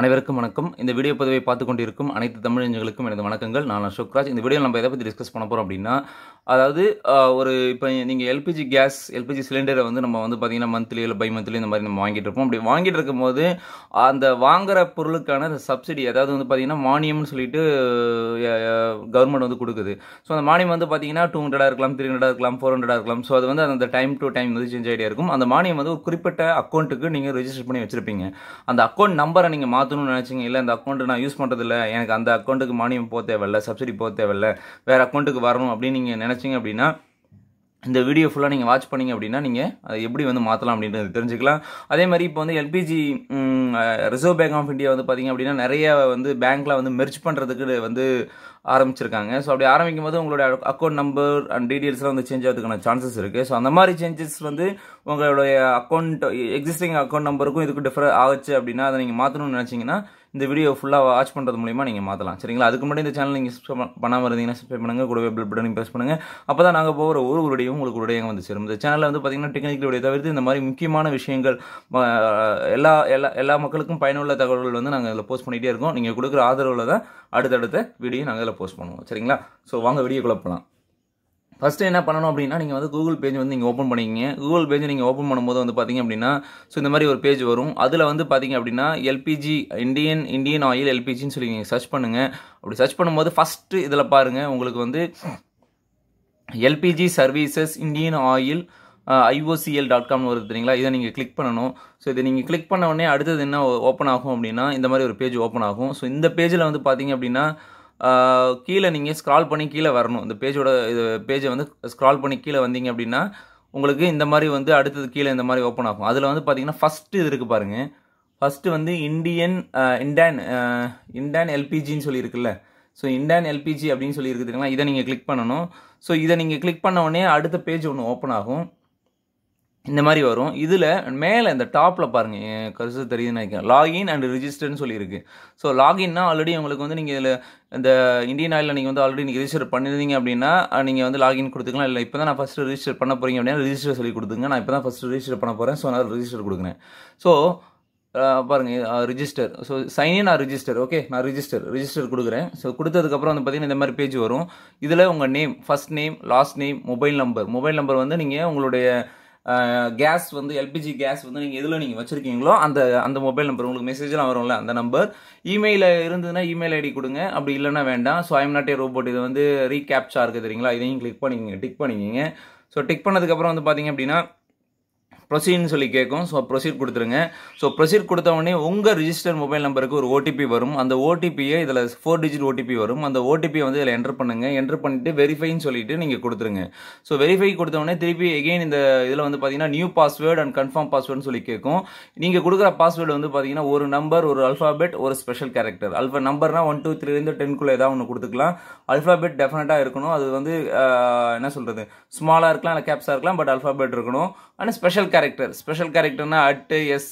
அனைவருக்கும் வணக்கம் இந்த வீடியோ பதவை பார்த்து கொண்டிருக்கும் அனைத்து தமிழ் இளைஞர்களுக்கும் எனது வணக்கங்கள் நான் அசோக் ராஜ் இந்த வீடியோல நம்ம எதை பத்தி டிஸ்கஸ் பண்ண போறோம் அப்படினா அதாவது ஒரு இப்போ நீங்க எல்பிஜி கேஸ் எல்பிஜி சிலிண்டரை வந்து நம்ம வந்து பாத்தீங்கன்னா मंथலி இல்ல பை मंथலி இந்த மாதிரி நம்ம வாங்கிட்டு இருப்போம் அப்படி வாங்கிட்டு இருக்கும்போது அந்த வாங்குற பொருளுக்கான சப்சிடி அதாவது வந்து பாத்தீங்கன்னா மானியம்னு சொல்லிட்டு கவர்மெண்ட் வந்து கொடுக்குது சோ அந்த மானியம் வந்து பாத்தீங்கன்னா 200 இருக்கலாம் 300 இருக்கலாம் 400 இருக்கலாம் சோ அது வந்து அந்த டைம் டு டைம் வந்து சேஞ்ச் ஆயிட்டே இருக்கும் அந்த மானியம் வந்து ஒரு குறிப்பிட்ட அக்கவுண்ட்க்கு நீங்க ரெஜிஸ்டர் பண்ணி வச்சிருப்பீங்க அந்த அக்கவுண்ட் நம்பரை நீங்க மாத்தணும்னு நினைச்சீங்க இல்ல அந்த அக்கவுண்ட் நான் யூஸ் பண்றது இல்ல எனக்கு அந்த அக்கவுண்ட்க்கு மானியம் போதே இல்ல சப்சிடி போதே இல்ல வேற அக்கவுண்ட்க்கு வரணும் அப்படி நீங்க நினைச்சீங்க அப்படினா இந்த வீடியோ ஃபுல்லா நீங்க வாட்ச் பண்ணீங்க அப்படினா நீங்க எப்படி வந்து மாத்தலாம் அப்படின்றது தெரிஞ்சிக்கலாம் அதே மாதிரி இப்போ வந்து LPG reserve bank of India வந்து பாத்தீங்க அப்படினா நிறைய வந்து பேங்க்ல வந்து மெர்ஜ் பண்றதுக்கு வந்து ஆரம்பிச்சிருக்காங்க சோ அப்படி ஆரம்பிக்கும்போது உங்களோட அக்கவுண்ட் நம்பர் அண்ட் டீடைல்ஸ்லாம் வந்து சேஞ்ச் ஆகிறதுக்கான சான்சஸ் இருக்கு சோ அந்த மாதிரி சேஞ்சஸ் வந்து உங்களோட அக்கவுண்ட் எக்ஸிஸ்டிங் அக்கவுண்ட் நம்பருக்கும் இதுக்கு டிஃபர் ஆகுச்சு அப்படினா அதை நீங்க மாத்தணும்னு நினைச்சீங்கன்னா இந்த வீடியோ ஃபுல்லா வாட்ச் பண்றது மூலமா நீங்க மாத்தலாம் சரிங்களா அதுக்கு முன்னாடி இந்த சேனலை நீங்க சப்ஸ்கிரைப் பண்ணாம இருந்தீங்கன்னா சப்ஸ்கிரைப் பண்ணுங்க கூடவே பெல் பட்டனையும் பிரஸ் பண்ணுங்க அப்பதான் நாங்க போற ஒரு வீடியோவும் உங்களுக்கு உடனே வந்து சேரும் இந்த சேனல்ல வந்து பாத்தீங்கன்னா டெக்னிக்கல் வீடியோ தவிர்த்து இந்த மாதிரி முக்கியமான விஷயங்கள் எல்லா மக்களுக்கும் பயனுள்ள தகவல்கள் வந்து நாங்க இதல போஸ்ட் பண்ணிட்டே இருக்கோம் நீங்க கொடுக்கிற ஆதரவுல தான் அடுத்தடுத்த வீடியோ நாங்க போஸ்ட் பண்ணுவோம் சரிங்களா சோ வாங்க வீடியோக்குள்ள போலாம் फर्स्ट என்ன பண்ணனும் அப்படினா நீங்க வந்து Google பேஜ் வந்து நீங்க ஓபன் பண்ணீங்க Google பேஜ் நீங்க ஓபன் பண்ணும்போது வந்து பாத்தீங்க அப்படினா சோ இந்த மாதிரி ஒரு பேஜ் வரும் அதுல வந்து பாத்தீங்க அப்படினா LPG இந்தியன் ஆயில் LPG ன்னு சொல்லி நீங்க सर्च பண்ணுங்க அப்படி सर्च பண்ணும்போது ஃபர்ஸ்ட் இதல பாருங்க உங்களுக்கு வந்து LPG சர்வீसेस இந்தியன் ஆயில் IOCL.com வருது தெரியுங்களா இத நீங்க கிளிக் பண்ணனும் சோ இத நீங்க கிளிக் பண்ண உடனே அடுத்து என்ன ஓபன் ஆகும் அப்படினா இந்த மாதிரி ஒரு பேஜ் ஓபன் ஆகும் சோ இந்த பேஜ்ல வந்து பாத்தீங்க அப்படினா கீழ நீங்க ஸ்க்ரால் பண்ணி கீழ வரணும் இந்த பேஜோட இது பேஜை வந்து ஸ்க்ரால் பண்ணி கீழ வந்தீங்க அப்படினா உங்களுக்கு இந்த மாதிரி வந்து அடுத்து கீழ இந்த மாதிரி ஓபன் ஆகும் அதுல வந்து பாத்தீங்கன்னா ஃபர்ஸ்ட் இது இருக்கு பாருங்க ஃபர்ஸ்ட் வந்து இண்டான் LPG ன்னு சொல்லி இருக்குல்ல சோ இண்டான் LPG அப்படினு சொல்லி இருக்கு தெரியுங்களா இத நீங்க கிளிக் பண்ணனும் சோ இத நீங்க கிளிக் பண்ண உடனே அடுத்த பேஜ் ஒன்னு ஓபன் ஆகும் இந்த மாதிரி வரும் இதுல மேல இந்த டாப்ல பாருங்க கர்சர் தெரியுதுன்னு நினைக்கிறேன் லாகின் அண்ட் ரெஜிஸ்டர்னு சொல்லி இருக்கு சோ லாகின்னா ஆல்ரெடி உங்களுக்கு வந்து நீங்க இதுல இந்த இந்தியன் ஆயில்ல நீங்க வந்து ஆல்ரெடி நீங்க ரெஜிஸ்டர் பண்ணிருந்தீங்க அப்படினா நீங்க வந்து லாகின் கொடுத்துக்கலாம் இல்ல இப்போதான் நான் ஃபர்ஸ்ட் ரெஜிஸ்டர் பண்ண போறீங்க அப்படினா ரெஜிஸ்டர் சொல்லி கொடுத்துங்க நான் இப்போதான் ஃபர்ஸ்ட் ரெஜிஸ்டர் பண்ண போறேன் சோ நான் ரெஜிஸ்டர் கொடுக்கிறேன் சோ பாருங்க ரெஜிஸ்டர் சோ சைன் இன் ஆ ரெஜிஸ்டர் ஓகே நான் ரெஜிஸ்டர் கொடுக்கிறேன் சோ கொடுத்ததுக்கு அப்புறம் வந்து பாத்தீங்கன்னா இந்த மாதிரி பேஜ் வரும் இதுல உங்க name first name last name mobile number வந்து நீங்க உங்களுடைய கேஸ் வந்து எல்பிஜி கேஸ் வந்து நீங்க எதுல நீங்க வச்சிருக்கீங்களோ அந்த அந்த மொபைல் நம்பர் உங்களுக்கு மெசேஜ்ல வரும்ல அந்த நம்பர் இமெயில இருந்துனா இமெயில் ஐடி கொடுங்க அப்படி இல்லனா வேண்டாம் so I am not a robot இது வந்து ரீகேப்சா இருக்கு தெரியுங்களா இதையும் டிக் பண்ணிங்க சோ டிக் பண்ணதுக்கு அப்புறம் வந்து பாத்தீங்க அப்படினா ப்ரொசீட்னு சொல்லி கேக்கும் சோ ப்ரொசீட் கொடுத்துருங்க சோ ப்ரொசீட் கொடுத்த உடனே உங்க ரெஜிஸ்டர் மொபைல் நம்பருக்கு ஒரு OTP வரும் அந்த OTP இதுல 4 டிஜிட் OTP வரும் அந்த OTP வந்து இதல என்டர் பண்ணுங்க என்டர் பண்ணிட்டு வெரிஃபை ன்னு சொல்லிட்டு நீங்க கொடுத்துருங்க சோ வெரிஃபை கொடுத்த உடனே திருப்பி again இந்த இதுல வந்து பாத்தீங்கன்னா நியூ பாஸ்வேர்ட் அண்ட் கன்ஃபார்ம் பாஸ்வேர்ட்னு சொல்லி கேக்கும் நீங்க கொடுக்கிற பாஸ்வேர்ட் வந்து பாத்தீங்கன்னா ஒரு நம்பர் ஒரு அல்பாபெட் ஒரு ஸ்பெஷல் கேரக்டர் அல்பா நம்பர்னா 1 2 3 இருந்து 10 குள்ள ஏதாவது ஒன்னு கொடுத்துக்கலாம் அல்பாபெட் டெஃபினட்டா இருக்கணும் அது வந்து என்ன சொல்றது ஸ்மாலா இருக்கலாம் இல்ல கேப்ஸா இருக்கலாம் பட் அல்பாபெட் இருக்கணும் அண்ட் ஸ்பெஷல் கேரக்டர்னா @s.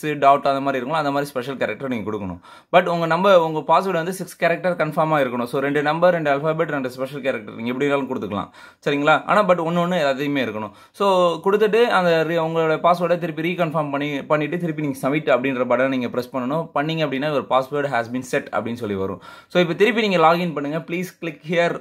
அந்த மாதிரி இருக்கும் அந்த மாதிரி ஸ்பெஷல் கேரக்டர் நீங்க கொடுக்கணும் பட் உங்க நம்பர் உங்க பாஸ்வேர்ட் வந்து 6 கேரக்டர் கன்ஃபார்மா இருக்கணும் so 2 number 2 alphabet 2 special character நீங்க எப்படினாலும் கொடுத்துக்கலாம் சரிங்களா ஆனா பட் ஒண்ணு அதையுமே இருக்கணும் சோ கொடுத்துட்டு அந்த உங்களோட பாஸ்வேர்டை திருப்பி ரீகன்ஃபார்ம் பண்ணிட்டு திருப்பி நீங்க சப்மிட் அப்படிங்கற பட்டனை நீங்க பிரஸ் பண்ணனும் பண்ணீங்க அப்படினா ஒரு பாஸ்வேர்ட் ஹஸ் பீன் செட் அப்படினு சொல்லி வரும் சோ இப்போ திருப்பி நீங்க லாகின் பண்ணுங்க please click here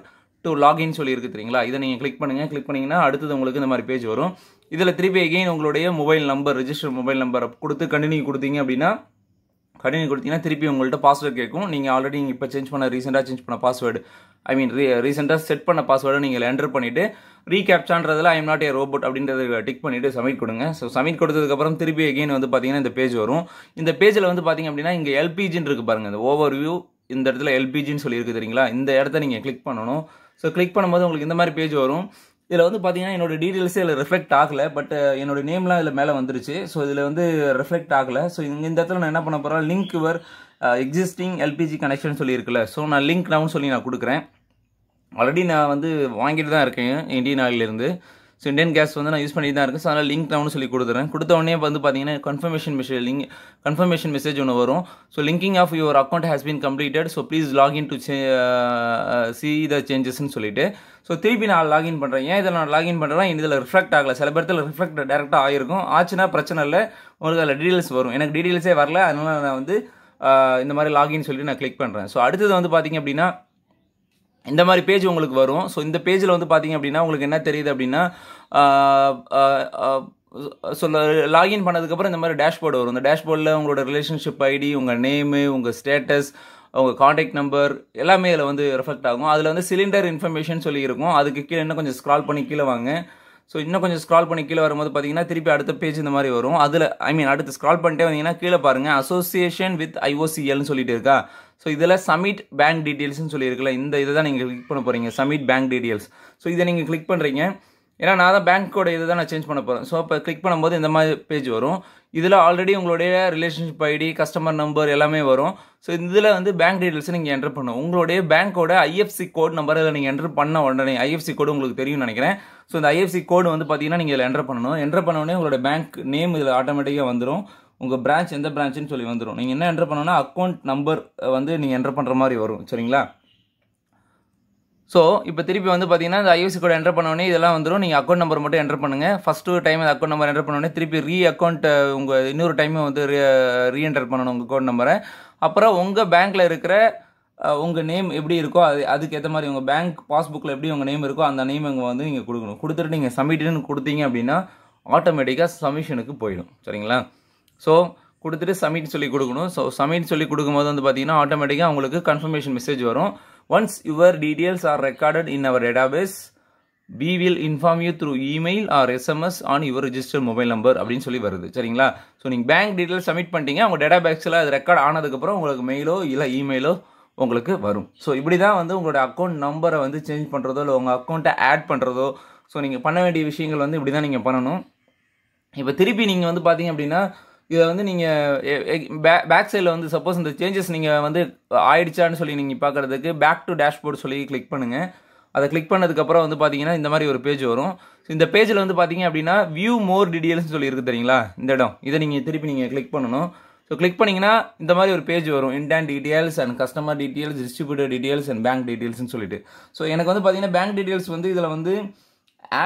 to login சொல்லி இருக்கு தெரியுங்களா இத நீங்க கிளிக் பண்ணீங்கன்னா அடுத்து உங்களுக்கு இந்த மாதிரி பேஜ் வரும் இதுல திருப்பி again உங்களுடைய mobile number register mobile number கொடுத்து கண்டினியூ கொடுத்தீங்கன்னா திருப்பி உங்கள்ட்ட பாஸ்வேர்ட் கேக்கும் நீங்க ஆல்ரெடி இப்ப ரீசன்ட்டா சேஞ்ச் பண்ண பாஸ்வேர்ட் ஐ மீன் ரீசன்ட்டா செட் பண்ண பாஸ்வேர்ட் நீங்க என்டர் பண்ணிட்டு ரீகேப்சான்றதுல I am not a robot அப்படின்றத டிக் பண்ணிட்டு சப்மிட் கொடுங்க சோ சப்மிட் கொடுத்ததுக்கு அப்புறம் திருப்பி again வந்து பாத்தீங்கன்னா இந்த பேஜ் வரும் இந்த பேஜ்ல வந்து பாத்தீங்க அப்படினா இங்க LPG ன்னு இருக்கு பாருங்க இந்த ஓவர்வியூ இந்த இடத்துல LPG ன்னு சொல்லி இருக்கு தெரியுங்களா இந்த இடத்தை நீங்க கிளிக் பண்ணனும் சோ கிளிக் பண்ணும்போது உங்களுக்கு இந்த மாதிரி பேஜ் வரும் இதுல வந்து பாத்தீங்கன்னா என்னோட டீடைல்ஸ் இதுல ரிஃப்ளெக்ட் ஆகல பட் என்னோட நேம்லாம் இதுல மேல வந்துருச்சு சோ இதுல வந்து ரிஃப்ளெக்ட் ஆகல சோ இந்த இடத்துல நான் என்ன பண்ண போறேன் link your existing LPG connection சொல்லி இருக்குல சோ நான் லிங்க் டவுன் சொல்லி நான் கொடுக்கிறேன் ஆல்ரெடி நான் வந்து வாங்கிட்டு தான் இருக்கேன் இந்தியன் ஆயில் இருந்து சோ இந்தியன் கேஸ் வந்து நான் யூஸ் பண்ணிட்டு தான் இருக்கேன் சோ அதனால லிங்க் டவுன் சொல்லி கொடுத்துறேன் கொடுத்த உடனே வந்து பாத்தீங்கன்னா கன்ஃபர்மேஷன் மெசேஜ் ஒன்னு வரும் so linking of your account has been completed so please login to see the changes ன்னு சொல்லிட்டு சோ திருப்பி நான் லாகின் பண்றேன் ஏன் இத நான் லாகின் பண்றேன்னா இதுல ரிஃப்ளெக்ட் ஆகல சில பேர்ல ரிஃப்ளெக்ட் டைரக்டா ஆயிருக்கும் ஆச்சுனா பிரச்சனை இல்ல உங்களுக்கு அதுல டீடைல்ஸ் வரும் எனக்கு டீடைல்ஸே வரல அதனால நான் வந்து இந்த மாதிரி லாகின் சொல்லிட்டு நான் கிளிக் பண்றேன். சோ அடுத்து வந்து பாத்தீங்க அப்படினா இந்த மாதிரி பேஜ் உங்களுக்கு வரும். சோ இந்த பேஜ்ல வந்து பாத்தீங்க அப்படினா உங்களுக்கு என்ன தெரியுது அப்படினா சொல்ல லாகின் பண்ணதுக்கு அப்புறம் இந்த மாதிரி டேஷ்போர்ட் வரும். இந்த டேஷ்போர்ட்ல உங்களோட ரிலேஷன்ஷிப் ஐடி, உங்க நேம், உங்க ஸ்டேட்டஸ், உங்க காண்டாக்ட் நம்பர் எல்லாமே இதுல வந்து ரிஃப்ளெக்ட் ஆகும். அதுல வந்து சிலிண்டர் இன்ஃபர்மேஷன் சொல்லி இருக்கும். அதுக்கு கீழே இன்னும் கொஞ்சம் ஸ்க்ரால் பண்ணி கீழே வாங்க. ஸோ இன்னும் கொஞ்சம் ஸ்க்ரால் பண்ணி கீழே வரும்போது பார்த்தீங்கன்னா திருப்பி அடுத்த பேஜ் இந்த மாதிரி வரும். அதில் அடுத்து ஸ்க்ரால் பண்ணிட்டே வந்தீங்கன்னா கீழே பாருங்கள் அசோசியேஷன் வித் ஐஓசிஎல்னு சொல்லிட்டு இருக்கா. ஸோ இதில் சமிட் பேங்க் டீட்டெயில்ஸ்னு சொல்லியிருக்குல்ல, இந்த இதை தான் நீங்கள் கிளிக் பண்ண போகிறீங்க, சமிட் பேங்க் டீட்டெயில்ஸ். ஸோ இதை நீங்கள் கிளிக் பண்ணுறீங்க. ஏன்னா நான் தான் பேங்க்கோட இதை தான் நான் சேஞ்ச் பண்ண போகிறேன். ஸோ இப்போ கிளிக் பண்ணும்போது இந்த மாதிரி பேஜ் வரும். இதில் ஆல்ரெடி உங்களுடைய ரிலேஷன்ஷிப் ஐடி, கஸ்டமர் நம்பர் எல்லாமே வரும். ஸோ இதில் வந்து பேங்க் டீட்டெயில்ஸ் நீங்கள் என்டர் பண்ணும். உங்களுடைய பேங்க்கோட ஐஎஃப்சி கோட் நம்பர் இதில் நீங்கள் என்டர் பண்ண உடனே, ஐஎஃப்சி கோடு உங்களுக்கு தெரியும் நினைக்கிறேன். ஸோ இந்த ஐஎஃப்சி கோடு வந்து பார்த்தீங்கன்னா நீங்கள் இதில் என்டர் பண்ணணும். என்டர் பண்ண உடனே உங்களோட பேங்க் நேம் இதில் ஆட்டோமேட்டிக்காக வந்துடும். உங்கள் பிரான்ச் எந்த பிரான்ச்சுன்னு சொல்லி வந்துடும். நீங்கள் என்ன என்டர் பண்ணணும்னா அக்கௌண்ட் நம்பர் வந்து நீங்கள் என்டர் பண்ணுற மாதிரி வரும். சரிங்களா? ஸோ இப்போ திருப்பி வந்து பார்த்தீங்கன்னா இந்த ஐஎஃப்சி கோடு என்டர் பண்ணோடனே இதெல்லாம் வந்துடும். நீங்கள் அக்கௌண்ட் நம்பர் மட்டும் என்டர் பண்ணுங்கள். ஃபஸ்ட்டு டைம் அந்த அக்கௌண்ட் நம்பர் என்டர் பண்ணோடனே திருப்பி அக்கௌண்ட் உங்கள் இன்னொரு டைமும் வந்து என்டர் பண்ணணும் உங்கள் அக்கௌண்ட் நம்பரை. அப்புறம் உங்கள் பேங்க்கில் இருக்கிற உங்கள் நேம் எப்படி இருக்கோ அதுக்கேற்ற மாதிரி உங்கள் பேங்க் பாஸ்புக்கில் எப்படி உங்கள் நேம் இருக்கோ அந்த நேம் இங்கே வந்து நீங்கள் கொடுக்கணும். கொடுத்துட்டு நீங்கள் சப்மிட்டுன்னு கொடுத்தீங்க அப்படின்னா ஆட்டோமேட்டிக்காக சப்மிஷனுக்கு போயிடும். சரிங்களா? ஸோ கொடுத்துட்டு சப்மிட் சொல்லி கொடுக்கணும். ஸோ சப்மிட் சொல்லி கொடுக்கும்போது வந்து பார்த்தீங்கன்னா ஆட்டோமேட்டிக்காக உங்களுக்கு கன்ஃபர்மேஷன் மெசேஜ் வரும். Once your details are recorded in our database, we will inform you through email or SMS on your registered mobile number அப்படினு சொல்லி வருது. சரிங்களா? ஸோ நீங்கள் பேங்க் டீட்டெயில்ஸ் சப்மிட் பண்ணிட்டீங்க, உங்கள் டேட்டா பேக்ஸில் அது ரெக்கார்ட் ஆனதுக்கப்புறம் உங்களுக்கு மெயிலோ இல்லை இமெயிலோ உங்களுக்கு வரும். ஸோ இப்படி தான் வந்து உங்களோட அக்கௌண்ட் நம்பரை வந்து சேஞ்ச் பண்ணுறதோ இல்லை உங்கள் அக்கௌண்ட்டை ஆட் பண்ணுறதோ, ஸோ நீங்கள் பண்ண வேண்டிய விஷயங்கள் வந்து இப்படி தான் நீங்கள் பண்ணணும். இப்போ திருப்பி நீங்கள் வந்து பார்த்தீங்க அப்படின்னா இதை வந்து நீங்கள் பேக் சைடில் வந்து சப்போஸ் இந்த சேஞ்சஸ் நீங்கள் வந்து ஆயிடுச்சான்னு சொல்லி நீங்கள் பார்க்குறதுக்கு பேக் டு டேஷ்போர்ட் சொல்லி கிளிக் பண்ணுங்கள். அதை கிளிக் பண்ணதுக்கப்புறம் வந்து பார்த்தீங்கன்னா இந்த மாதிரி ஒரு பேஜ் வரும். இந்த பேஜில் வந்து பார்த்தீங்க அப்படின்னா வியூ மோர் டீட்டெயில்ஸ்னு சொல்லியிருக்கு. தெரியுங்களா? இந்த இடம் இதை நீங்கள் திருப்பி நீங்கள் கிளிக் பண்ணணும். ஸோ கிளிக் பண்ணிங்கன்னா இந்த மாதிரி ஒரு பேஜ் வரும். Indent details and customer details, distributor details and bank டீட்டெயில்ஸ்னு சொல்லிட்டு. ஸோ எனக்கு வந்து பார்த்தீங்கன்னா பேங்க் டீட்டெயில்ஸ் வந்து இதில் வந்து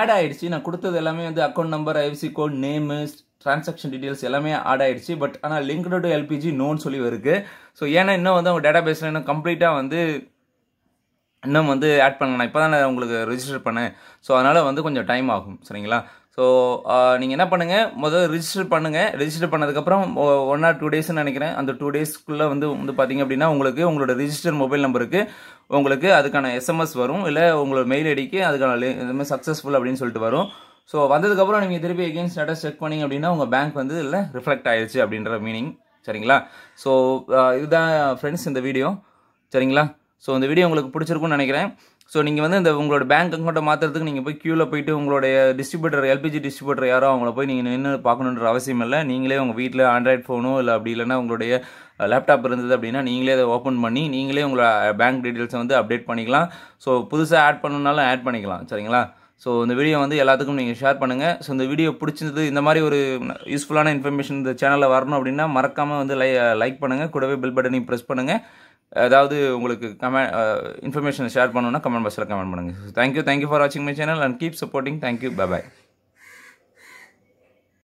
ஆட் ஆகிடுச்சு. நான் கொடுத்தது எல்லாமே வந்து account number, IFSC code, name, transaction details எல்லாமே ஆட் ஆகிடுச்சு. பட் ஆனால் லிங்க்டு டு எல்பிஜி நோன்னு சொல்லி இருக்கு. ஸோ ஏன்னா இன்னும் வந்து அவங்க டேட்டா பேஸில் இன்னும் கம்ப்ளீட்டாக வந்து இன்னும் வந்து ஆட் பண்ணணும். இப்போ தான் நான் உங்களுக்கு ரிஜிஸ்டர் பண்ணேன். ஸோ அதனால் வந்து கொஞ்சம் டைம் ஆகும். சரிங்களா? ஸோ நீங்கள் என்ன பண்ணுங்கள், முதல்ல ரிஜிஸ்டர் பண்ணுங்கள். ரிஜிஸ்டர் பண்ணதுக்கப்புறம் 1 or 2 daysன்னு நினைக்கிறேன். அந்த 2 daysக்குள்ளே வந்து பார்த்தீங்க அப்படின்னா உங்களுக்கு உங்களோட ரிஜிஸ்டர் மொபைல் நம்பருக்கு உங்களுக்கு அதுக்கான எஸ்எம்எஸ் வரும். இல்லை உங்களோட மெயில் ஐடிக்கு அதுக்கான இதுமாதிரி சக்ஸஸ்ஃபுல் அப்படின்னு சொல்லிட்டு வரும். ஸோ வந்ததுக்கப்புறம் நீங்கள் திருப்பி எகெயின் ஸ்டேட்டஸ் செக் பண்ணிங்க அப்படின்னா உங்கள் பேங்க் வந்து இல்லை ரிஃப்ளெக்ட் ஆயிடுச்சு அப்படின்ற மீனிங். சரிங்களா? ஸோ இதுதான் ஃப்ரெண்ட்ஸ் இந்த வீடியோ. சரிங்களா? ஸோ இந்த வீடியோ உங்களுக்கு பிடிச்சிருக்குன்னு நினைக்கிறேன். ஸோ நீங்கள் வந்து இந்த உங்களோட பேங்க் அக்கௌண்ட்டை மாற்றுறதுக்கு நீங்கள் போய் க்யூவில் போய்ட்டு உங்களுடைய டிஸ்ட்ரிபியூட்டர், எல்பிஜி டிஸ்ட்ரிபியூட்டர் யாரோ அவங்கள போய் நீங்கள் நின்று பார்க்கணுன்ற அவசியம் இல்லை. நீங்களே உங்கள் வீட்டில் ஆண்ட்ராய்ட் ஃபோனோ இல்லை அப்படி இல்லைன்னா உங்களுடைய லேப்டாப் இருந்தது அப்படின்னா நீங்களே அதை ஓப்பன் பண்ணி நீங்களே உங்களோட பேங்க் டீட்டெயில்ஸை வந்து அப்டேட் பண்ணிக்கலாம். ஸோ புதுசாக ஆட் பண்ணணுன்னாலும் ஆட் பண்ணிக்கலாம். சரிங்களா? ஸோ இந்த வீடியோ வந்து எல்லாத்துக்கும் நீங்கள் ஷேர் பண்ணுங்கள். ஸோ இந்த வீடியோ பிடிச்சிருந்தது, இந்த மாதிரி ஒரு யூஸ்ஃபுல்லான இன்ஃபர்மேஷன் இந்த சேனலில் வரணும் அப்படின்னா மறக்காமல் வந்து லைக் பண்ணுங்கள். கூடவே பெல் பட்டனையும் ப்ரெஸ் பண்ணுங்கள். ஏதாவது உங்களுக்கு இன்ஃபர்மேஷன் ஷேர் பண்ணணும்னா கமெண்ட் பாக்ஸில் கமெண்ட் பண்ணுங்கள். தேங்க்யூ ஃபார் வாட்சிங் my channel and keep supporting. Thank you. Bye.